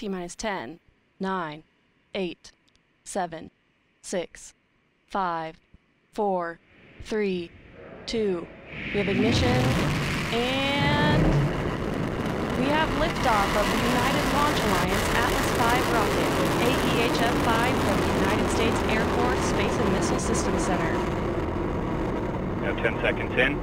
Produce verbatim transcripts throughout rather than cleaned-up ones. T minus ten, nine, eight, seven, six, five, four, three, two. We have ignition, and we have liftoff of the United Launch Alliance Atlas five rocket with A E H F five from the United States Air Force Space and Missile Systems Center. Now ten seconds in.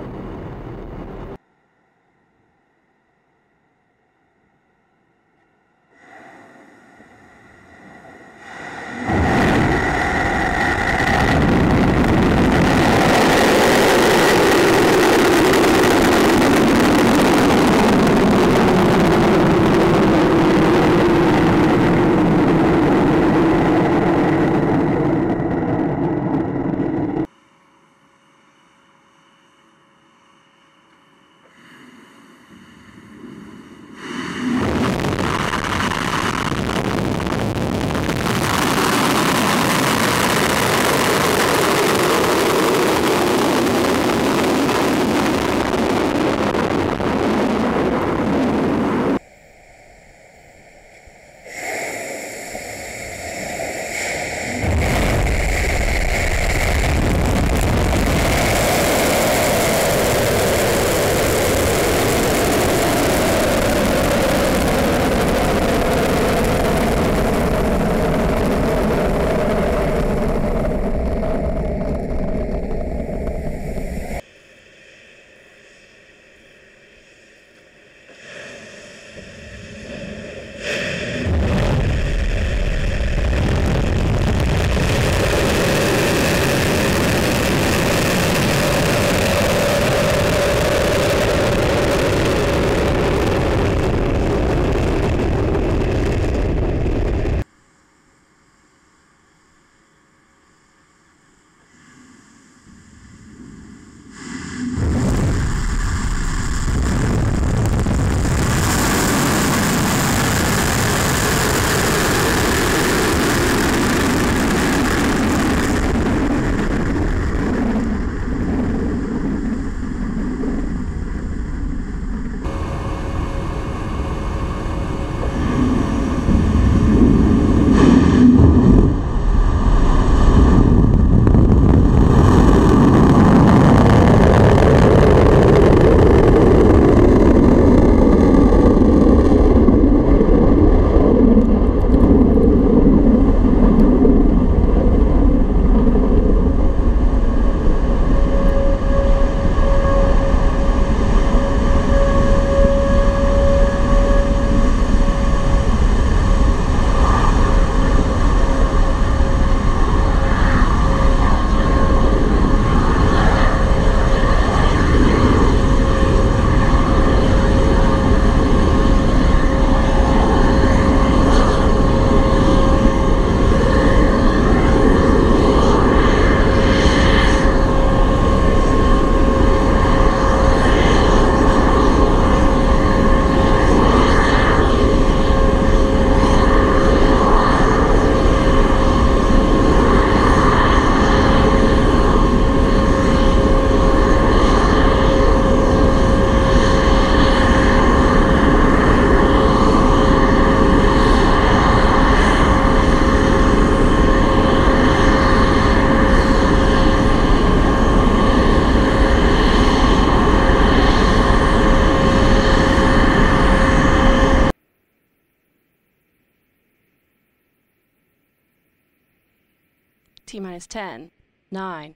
T minus ten, nine,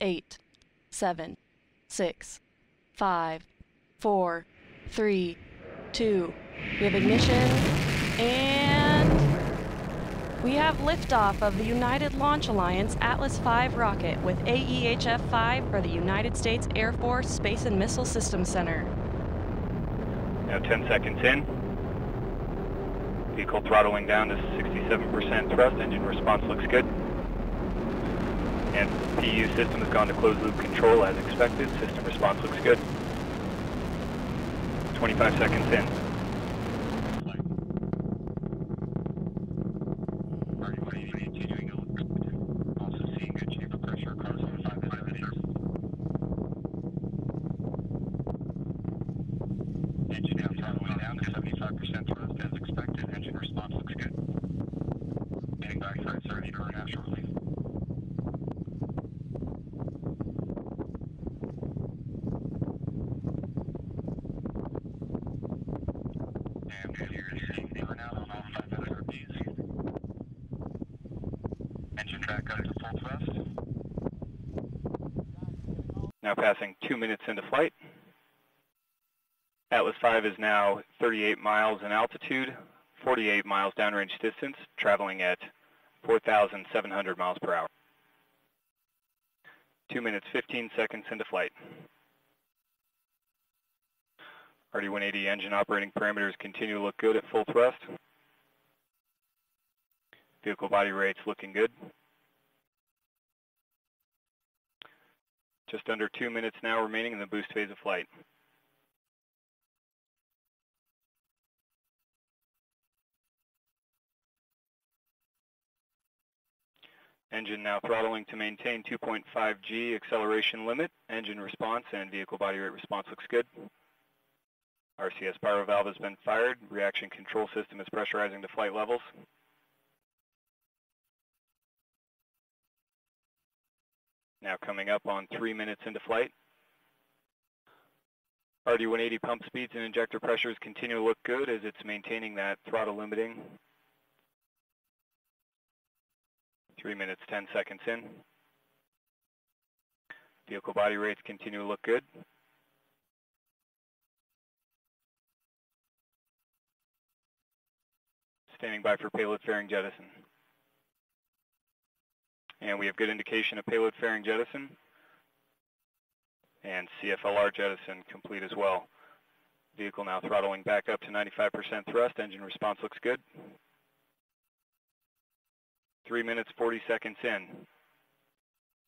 eight, seven, six, five, four, three, two. We have ignition, and we have liftoff of the United Launch Alliance Atlas five rocket with A E H F five for the United States Air Force Space and Missile Systems Center. Now ten seconds in. Vehicle throttling down to sixty-seven percent thrust. Engine response looks good. And P U system has gone to closed loop control as expected. System response looks good. twenty-five seconds in. Also seeing good chamber pressure across the five millimeters. Engine now throttling down to seventy-five percent thrust as expected. Engine response looks good. have shortly. And here is seeing the run out on all five S R Bs. Engine track up to full thrust. Now passing two minutes into flight. Atlas five is now thirty-eight miles in altitude, forty-eight miles downrange distance, traveling at four thousand seven hundred miles per hour. two minutes fifteen seconds into flight. R D one eighty engine operating parameters continue to look good at full thrust. Vehicle body rates looking good. Just under two minutes now remaining in the boost phase of flight. Engine now throttling to maintain two point five G acceleration limit. Engine response and vehicle body rate response looks good. R C S pyro valve has been fired. Reaction control system is pressurizing to flight levels. Now coming up on three minutes into flight. R D one eighty pump speeds and injector pressures continue to look good as it's maintaining that throttle limiting. three minutes ten seconds in. Vehicle body rates continue to look good. Standing by for payload fairing jettison. And we have good indication of payload fairing jettison and C F L R jettison complete as well. Vehicle now throttling back up to ninety-five percent thrust. Engine response looks good. Three minutes, forty seconds in.